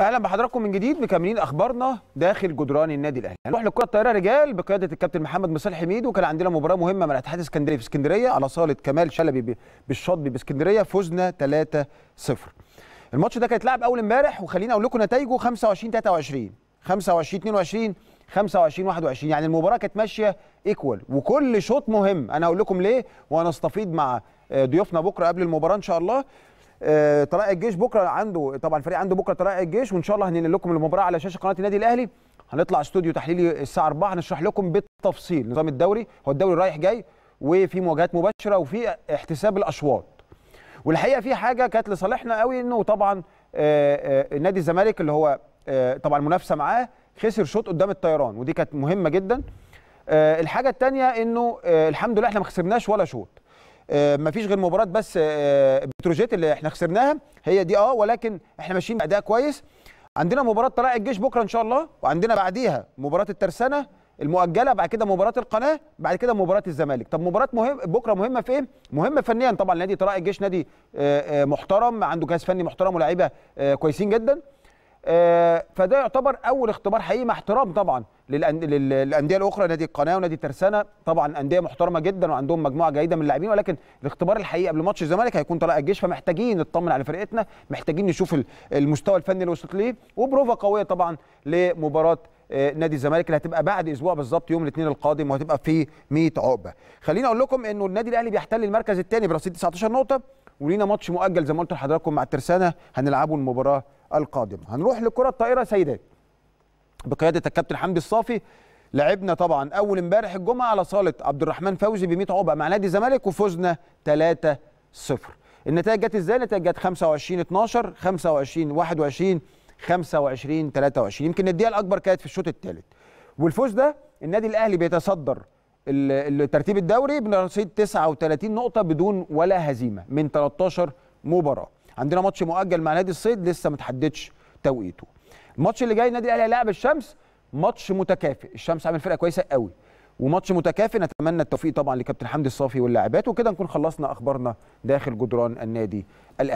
اهلا بحضراتكم من جديد مكملين اخبارنا داخل جدران النادي الاهلي. هنروح للكره الطايره رجال بقياده الكابتن محمد مصالح حميد، وكان عندنا مباراه مهمه مع الاتحاد اسكندريه في اسكندريه على صاله كمال شلبي بالشاطبي باسكندريه، فزنا 3-0. الماتش ده كان اتلعب اول امبارح، وخلينا اقول لكم نتائجه 25-23، 25-22، 25-21. يعني المباراه كانت ماشيه ايكوال وكل شوط مهم. انا هقول لكم ليه وهنستفيد مع ضيوفنا بكره قبل المباراه ان شاء الله. طلائع الجيش بكره عنده، طبعا الفريق عنده بكره طلائع الجيش، وان شاء الله هننقل لكم المباراه على شاشه قناه النادي الاهلي. هنطلع استوديو تحليلي الساعه 4 هنشرح لكم بالتفصيل نظام الدوري، هو الدوري رايح جاي وفي مواجهات مباشره وفي احتساب الاشواط. والحقيقه في حاجه كانت لصالحنا قوي، انه طبعا نادي الزمالك اللي هو طبعا المنافسه معاه خسر شوط قدام الطيران، ودي كانت مهمه جدا. الحاجه الثانيه انه الحمد لله احنا ما خسرناش ولا شوط، مفيش غير مباراه بس بتروجيت اللي احنا خسرناها هي دي، ولكن احنا ماشيين باداء كويس. عندنا مباراه طلائع الجيش بكره ان شاء الله، وعندنا بعديها مباراه الترسانه المؤجله، بعد كده مباراه القناه، بعد كده مباراه الزمالك. طب مباراه بكره مهمه في ايه؟ مهمه فنيا طبعا، نادي طلائع الجيش نادي محترم عنده جهاز فني محترم ولاعيبه كويسين جدا، فده يعتبر اول اختبار حقيقي مع احترام طبعا للانديه الاخرى، نادي القناه ونادي الترسانه طبعا انديه محترمه جدا وعندهم مجموعه جيده من اللاعبين، ولكن الاختبار الحقيقي قبل ماتش الزمالك هيكون طلائع الجيش. فمحتاجين نطمن على فرقتنا، محتاجين نشوف المستوى الفني اللي وصلت ليه، وبروفه قويه طبعا لمباراه نادي الزمالك اللي هتبقى بعد اسبوع بالظبط يوم الاثنين القادم، وهتبقى في 100 عقبه. خليني اقول لكم انه النادي الاهلي بيحتل المركز الثاني برصيد 19 نقطه، ولينا ماتش مؤجل زي ما قلت لحضراتكم مع الترسانه هنلعبه المباراه القادمه. هنروح للكره الطائره سيدات بقياده الكابتن حمدي الصافي. لعبنا طبعا اول امبارح الجمعه على صاله عبد الرحمن فوزي ب 100 عقبه مع نادي الزمالك، وفزنا 3-0. النتائج جت ازاي؟ النتائج جت 25-12، 25-21، 25-23. يمكن الدقيقه الاكبر كانت في الشوط الثالث. والفوز ده النادي الاهلي بيتصدر الترتيب الدوري برصيد 39 نقطه بدون ولا هزيمه من 13 مباراه. عندنا ماتش مؤجل مع نادي الصيد لسه ما تحددش توقيته. الماتش اللي جاي النادي الاهلي هيلاعب الشمس، ماتش متكافئ، الشمس عامل فرقه كويسه قوي وماتش متكافئ. نتمنى التوفيق طبعا لكابتن حمدي الصافي واللاعبات، وكده نكون خلصنا اخبارنا داخل جدران النادي الاهلي.